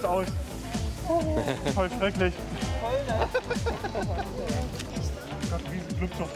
bremst aus. Voll schrecklich. Gott, riesen Glückzug.